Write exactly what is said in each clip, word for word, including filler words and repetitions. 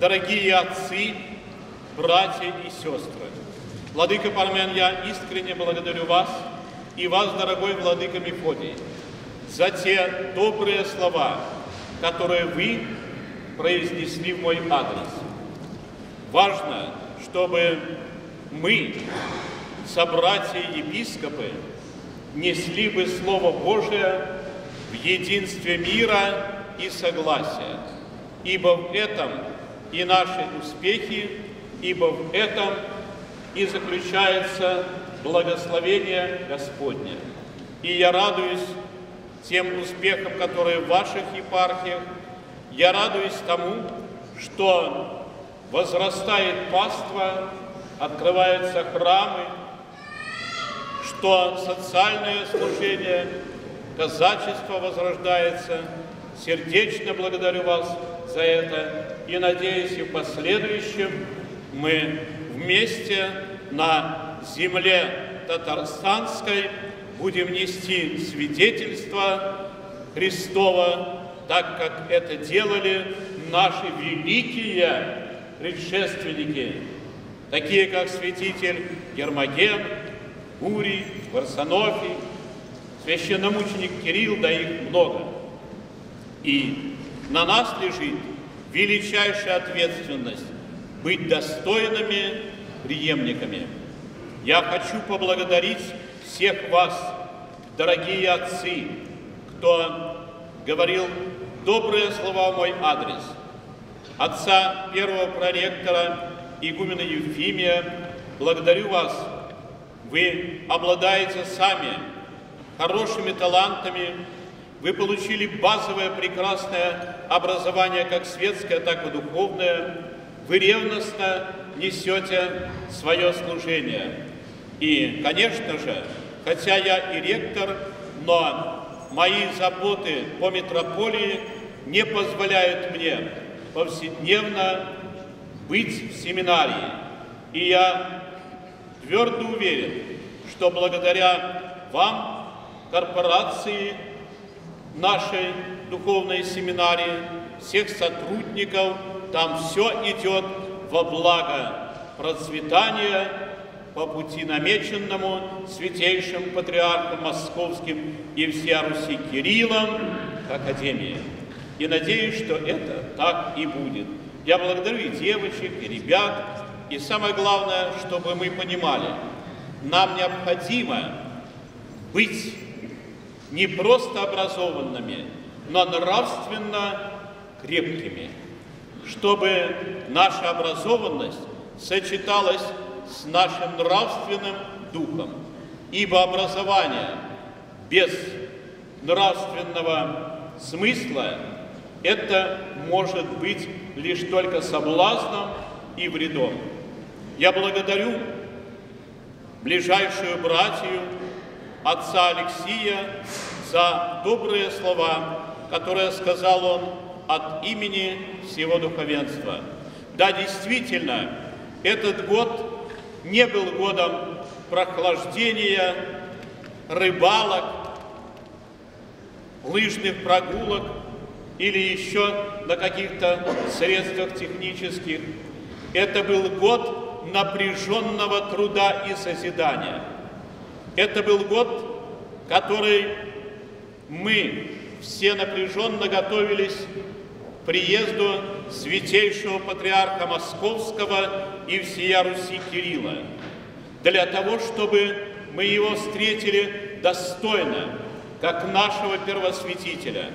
Дорогие отцы, братья и сестры, Владыка Пармен, я искренне благодарю вас и вас, дорогой Владыка Мефодий, за те добрые слова, которые вы произнесли в мой адрес. Важно, чтобы мы, собратья-епископы, несли бы Слово Божие в единстве мира и согласия, ибо в этом и наши успехи, ибо в этом и заключается благословение Господне. И я радуюсь тем успехам, которые в ваших епархиях, я радуюсь тому, что возрастает паства, открываются храмы, что социальное служение, казачество возрождается. Сердечно благодарю вас за это и надеюсь, и в последующем мы вместе на земле татарстанской будем нести свидетельство Христова, так как это делали наши великие предшественники, такие как святитель Гермоген, Гурий, Варсонофий, священномученик Кирилл, да их много. И на нас лежит величайшая ответственность быть достойными преемниками. Я хочу поблагодарить всех вас, дорогие отцы, кто говорил добрые слова в мой адрес. Отца первого проректора, игумена Евфимия, благодарю вас. Вы обладаете сами хорошими талантами, вы получили базовое прекрасное образование, как светское, так и духовное. Вы ревностно несете свое служение. И, конечно же, хотя я и ректор, но мои заботы по митрополии не позволяют мне повседневно быть в семинарии. И я твердо уверен, что благодаря вам, корпорации, нашей духовной семинарии, всех сотрудников, там все идет во благо процветания по пути намеченному Святейшим Патриархом Московским и всея Руси Кириллом к Академии. И надеюсь, что это так и будет. Я благодарю и девочек, и ребят, и самое главное, чтобы мы понимали, нам необходимо быть не просто образованными, но нравственно крепкими, чтобы наша образованность сочеталась с нашим нравственным духом. Ибо образование без нравственного смысла – это может быть лишь только соблазном и вредом. Я благодарю ближайшую братью, отца Алексия, за добрые слова, которые сказал он от имени всего духовенства. Да, действительно, этот год не был годом прохлаждения, рыбалок, лыжных прогулок или еще на каких-то средствах технических. Это был год напряженного труда и созидания. Это был год, который мы все напряженно готовились к приезду Святейшего Патриарха Московского и всея Руси Кирилла, для того, чтобы мы его встретили достойно, как нашего первосвятителя.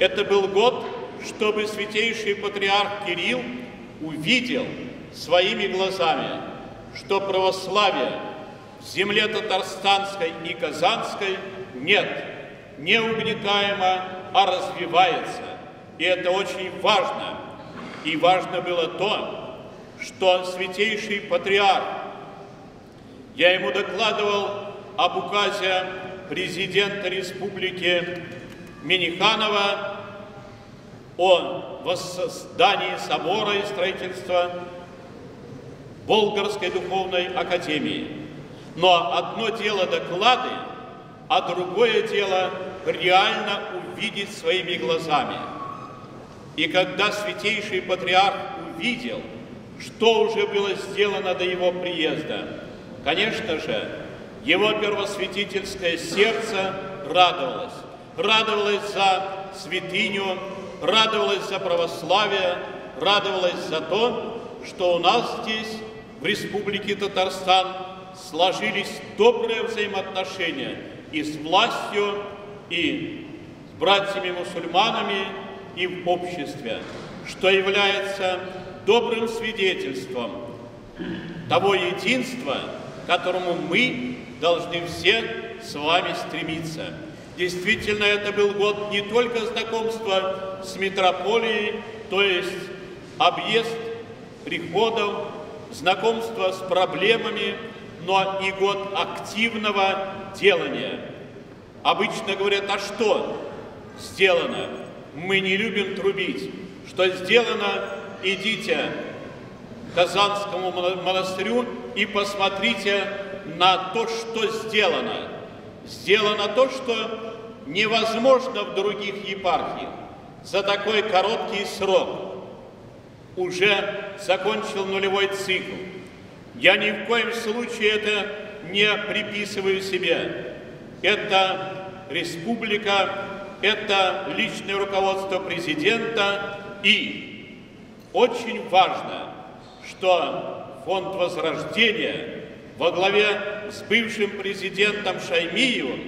Это был год, чтобы Святейший Патриарх Кирилл увидел своими глазами, что православие в земле татарстанской и казанской нет, не угнетаемо, а развивается. И это очень важно. И важно было то, что Святейший Патриарх, я ему докладывал об указе президента республики Минниханова о воссоздании собора и строительства Болгарской духовной академии. Но одно дело доклады, а другое дело реально увидеть своими глазами. И когда Святейший Патриарх видел, что уже было сделано до его приезда. Конечно же, его первосвятительское сердце радовалось. Радовалось за святыню, радовалось за православие, радовалось за то, что у нас здесь, в Республике Татарстан, сложились добрые взаимоотношения и с властью, и с братьями-мусульманами, и в обществе, что является добрым свидетельством того единства, к которому мы должны все с вами стремиться. Действительно, это был год не только знакомства с митрополией, то есть объезд приходов, знакомство с проблемами, но и год активного делания. Обычно говорят, а что сделано? Мы не любим трубить. Что сделано? Идите к Казанскому монастырю и посмотрите на то, что сделано. Сделано то, что невозможно в других епархиях. За такой короткий срок уже закончил нулевой цикл. Я ни в коем случае это не приписываю себе. Это республика, это личное руководство президента. И очень важно, что фонд Возрождения во главе с бывшим президентом Шаймиевым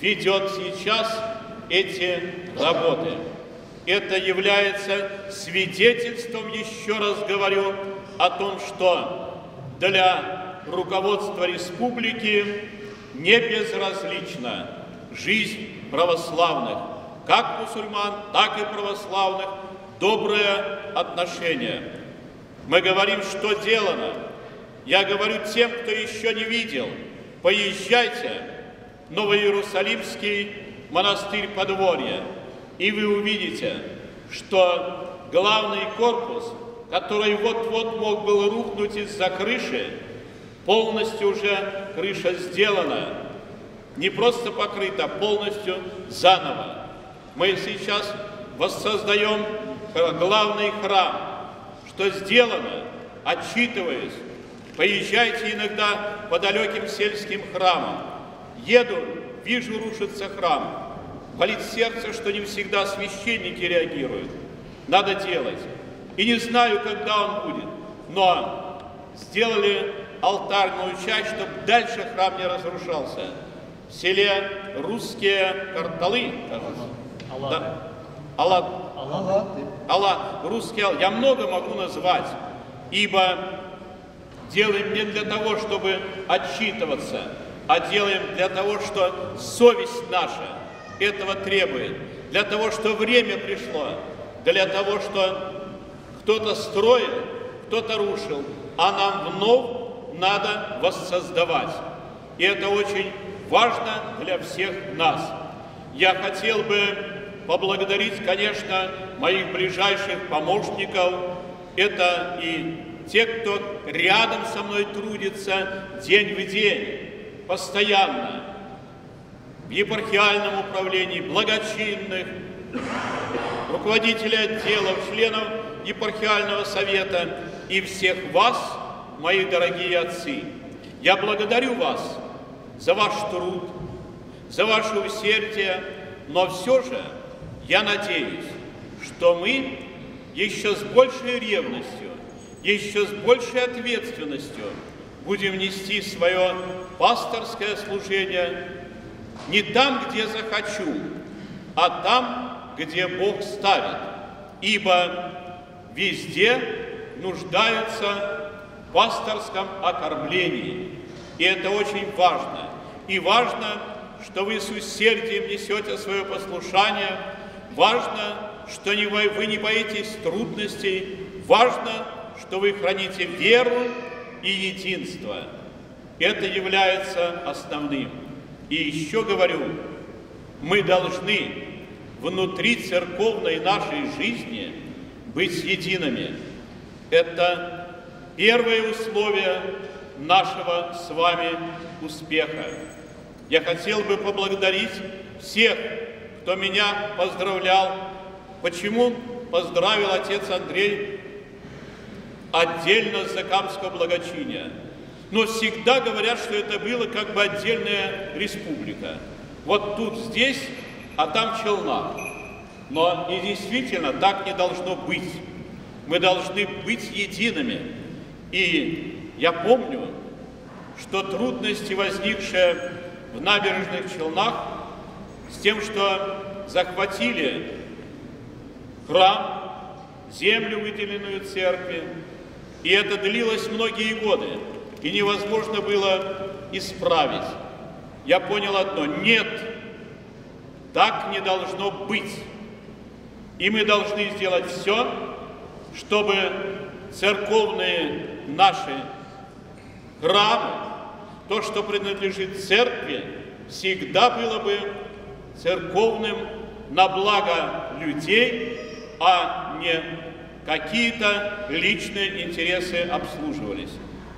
ведет сейчас эти работы. Это является свидетельством, еще раз говорю, о том, что для руководства республики не безразлична жизнь православных, как мусульман, так и православных, доброе отношение. Мы говорим, что делано. Я говорю тем, кто еще не видел, поезжайте в Новоиерусалимский монастырь Подворья, и вы увидите, что главный корпус, который вот-вот мог был рухнуть из-за крыши, полностью уже крыша сделана, не просто покрыта, полностью заново. Мы сейчас воссоздаем главный храм, что сделано, отчитываясь. Поезжайте иногда по далеким сельским храмам. Еду, вижу, рушится храм. Болит сердце, что не всегда священники реагируют. Надо делать. И не знаю, когда он будет. Но сделали алтарную часть, чтобы дальше храм не разрушался. В селе Русские Карталы, кажется. Аллах. Да. Аллах. Аллах. Аллах. Русские Аллах. Я много могу назвать, ибо делаем не для того, чтобы отчитываться, а делаем для того, что совесть наша этого требует, для того, что время пришло, для того, что кто-то строил, кто-то рушил, а нам вновь надо воссоздавать. И это очень важно для всех нас. Я хотел бы поблагодарить, конечно, моих ближайших помощников, это и те, кто рядом со мной трудится день в день, постоянно, в епархиальном управлении, благочинных, руководителей отделов, членов епархиального совета и всех вас, мои дорогие отцы. Я благодарю вас за ваш труд, за ваше усердие, но все же я надеюсь, что мы еще с большей ревностью, еще с большей ответственностью будем нести свое пасторское служение не там, где захочу, а там, где Бог ставит, ибо везде нуждаются в пасторском окормлении. И это очень важно. И важно, что вы с усердием несете свое послушание, важно, что вы не боитесь трудностей, важно, что вы храните веру и единство. Это является основным. И еще говорю, мы должны внутри церковной нашей жизни быть едиными. Это первое условие нашего с вами успеха. Я хотел бы поблагодарить всех, кто меня поздравлял. Почему поздравил отец Андрей отдельно закамского благочиния. Но всегда говорят, что это было как бы отдельная республика. Вот тут здесь, а там Челна. Но и действительно так не должно быть. Мы должны быть едиными. И я помню, что трудности, возникшие в набережных Челнах, с тем, что захватили храм, землю, выделенную церкви, и это длилось многие годы, и невозможно было исправить. Я понял одно: нет, так не должно быть. И мы должны сделать все, чтобы церковные наши храмы, то, что принадлежит церкви, всегда было бы церковным на благо людей, а не какие-то личные интересы обслуживались.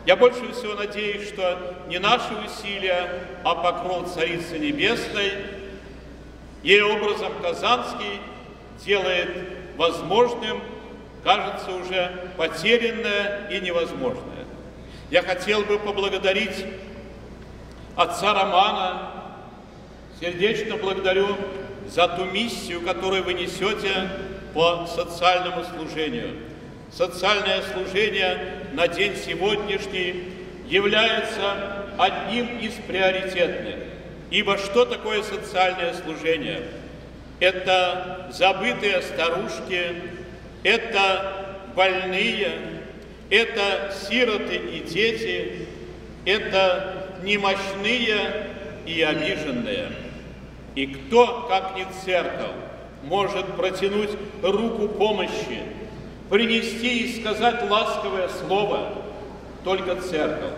Я больше всего надеюсь, что не наши усилия, а покров Царицы Небесной, ей образом Казанский, делает возможным, кажется, уже потерянное и невозможное. Я хотел бы поблагодарить отца Романа, сердечно благодарю за ту миссию, которую вы несете по социальному служению. Социальное служение на день сегодняшний является одним из приоритетных. Ибо что такое социальное служение? Это забытые старушки, это больные, это сироты и дети, это немощные и обиженные. И кто, как не церковь, может протянуть руку помощи, принести и сказать ласковое слово? Только церковь.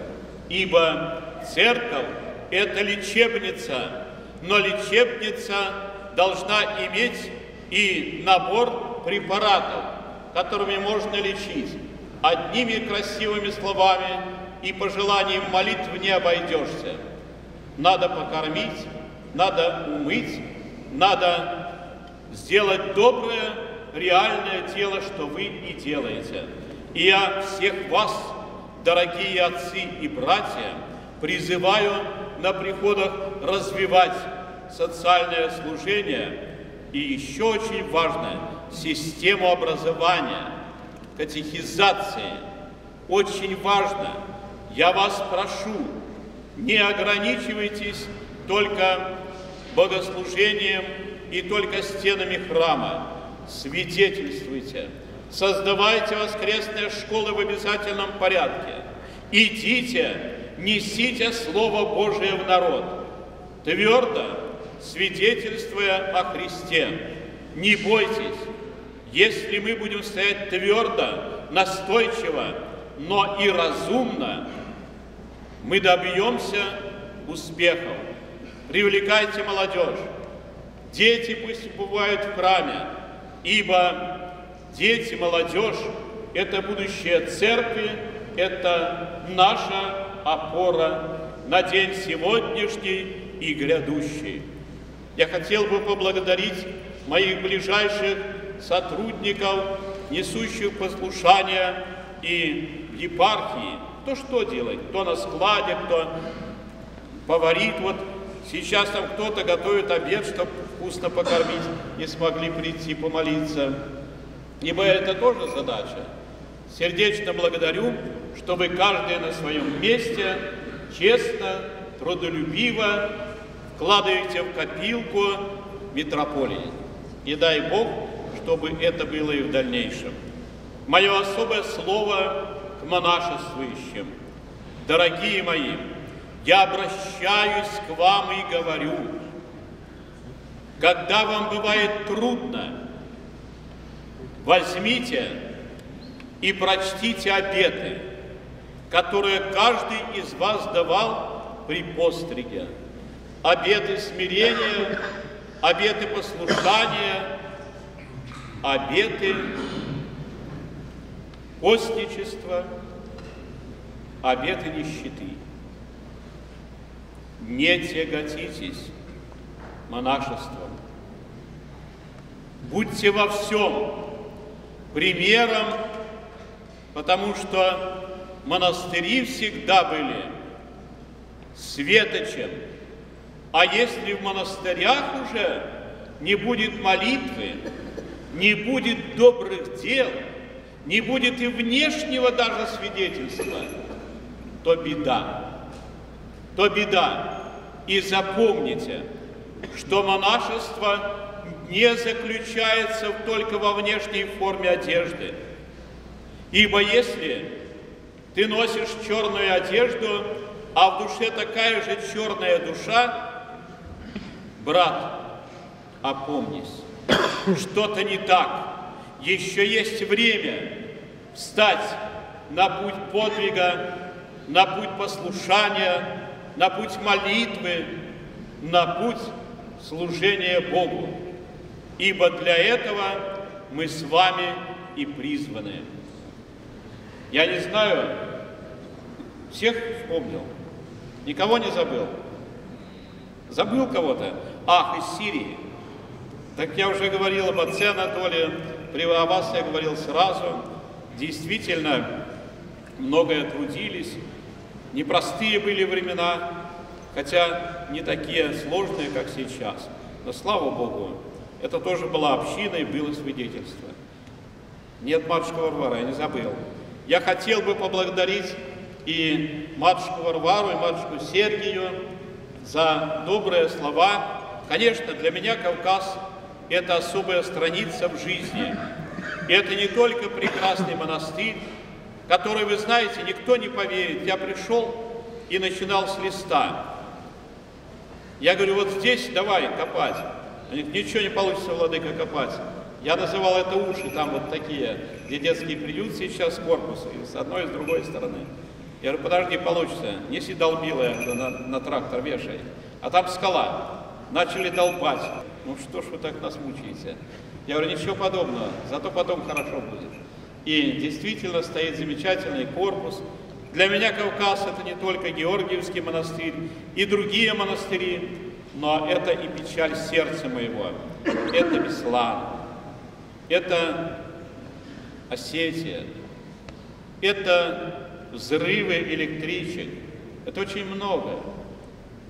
Ибо церковь – это лечебница, но лечебница должна иметь и набор препаратов, которыми можно лечить. Одними красивыми словами и пожеланием молитв не обойдешься. Надо покормить, надо умыть, надо сделать доброе, реальное дело, что вы и делаете. И я всех вас, дорогие отцы и братья, призываю на приходах развивать социальное служение и еще очень важно систему образования, катехизации. Очень важно, я вас прошу, не ограничивайтесь только богослужением и только стенами храма. Свидетельствуйте, создавайте воскресные школы в обязательном порядке. Идите, несите Слово Божие в народ, твердо свидетельствуя о Христе. Не бойтесь, если мы будем стоять твердо, настойчиво, но и разумно, мы добьемся успехов. Привлекайте молодежь, дети пусть бывают в храме, ибо дети, молодежь – это будущее церкви, это наша опора на день сегодняшний и грядущий. Я хотел бы поблагодарить моих ближайших сотрудников, несущих послушания и епархии. Кто что делает, кто на складе, кто поварит. Вот сейчас там кто-то готовит обед, чтобы вкусно покормить, не смогли прийти помолиться. Ибо это тоже задача. Сердечно благодарю, что вы каждый на своем месте честно, трудолюбиво вкладываете в копилку митрополии. И дай Бог, чтобы это было и в дальнейшем. Мое особое слово к монашествующим. Дорогие мои, я обращаюсь к вам и говорю, когда вам бывает трудно, возьмите и прочтите обеты, которые каждый из вас давал при постриге. Обеты смирения, обеты послушания, обеты постничества, обеты нищеты. Не тяготитесь монашеством. Будьте во всем примером потому что монастыри всегда были светочем. А если в монастырях уже не будет молитвы, не будет добрых дел, не будет и внешнего даже свидетельства, то беда, то беда. И запомните, что монашество не заключается только во внешней форме одежды. Ибо если ты носишь черную одежду, а в душе такая же черная душа, брат, опомнись, что-то не так. Еще есть время встать на путь подвига, на путь послушания, на путь молитвы, на путь служения Богу. Ибо для этого мы с вами и призваны. Я не знаю, всех вспомнил, никого не забыл. Забыл кого-то? Ах, из Сирии. Так я уже говорил об отце Анатолии, о вас я говорил сразу. Действительно, многое трудились. Непростые были времена, хотя не такие сложные, как сейчас. Но, слава Богу, это тоже была община и было свидетельство. Нет, матушка Варвара, я не забыл. Я хотел бы поблагодарить и матушку Варвару, и матушку Сергию за добрые слова. Конечно, для меня Кавказ – это особая страница в жизни. И это не только прекрасный монастырь, который, вы знаете, никто не поверит. Я пришел и начинал с листа. Я говорю, вот здесь давай копать. Они говорят, ничего не получится, владыка, копать. Я называл это уши, там вот такие, где детский приют сейчас, корпусы, с одной и с другой стороны. Я говорю, подожди, получится, неси долбило на, на трактор вешай, а там скала. Начали долбать. Ну что ж вы так нас мучаете? Я говорю, ничего подобного, зато потом хорошо будет. И действительно стоит замечательный корпус. Для меня Кавказ – это не только Георгиевский монастырь и другие монастыри, но это и печаль сердца моего. Это Беслан, это Осетия, это взрывы электричек. Это очень много,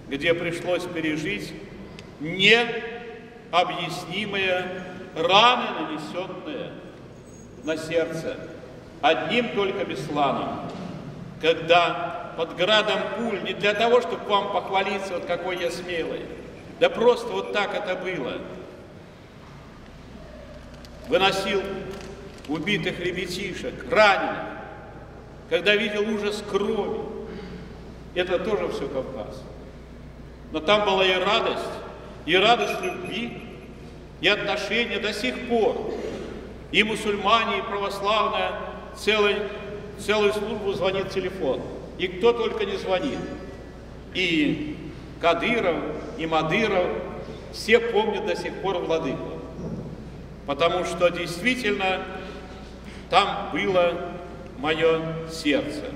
где пришлось пережить необъяснимые раны, нанесенные на сердце одним только Бесланом, когда под градом пуль, не для того, чтобы вам похвалиться, вот какой я смелый, да просто вот так это было. Выносил убитых ребятишек, раненых, когда видел ужас крови. Это тоже все Кавказ. Но там была и радость, и радость любви, и отношения до сих пор. И мусульмане, и православные, целый, целую службу звонит телефон. И кто только не звонит. И Кадыров, и Мадыров, все помнят до сих пор владыку. Потому что действительно там было мое сердце.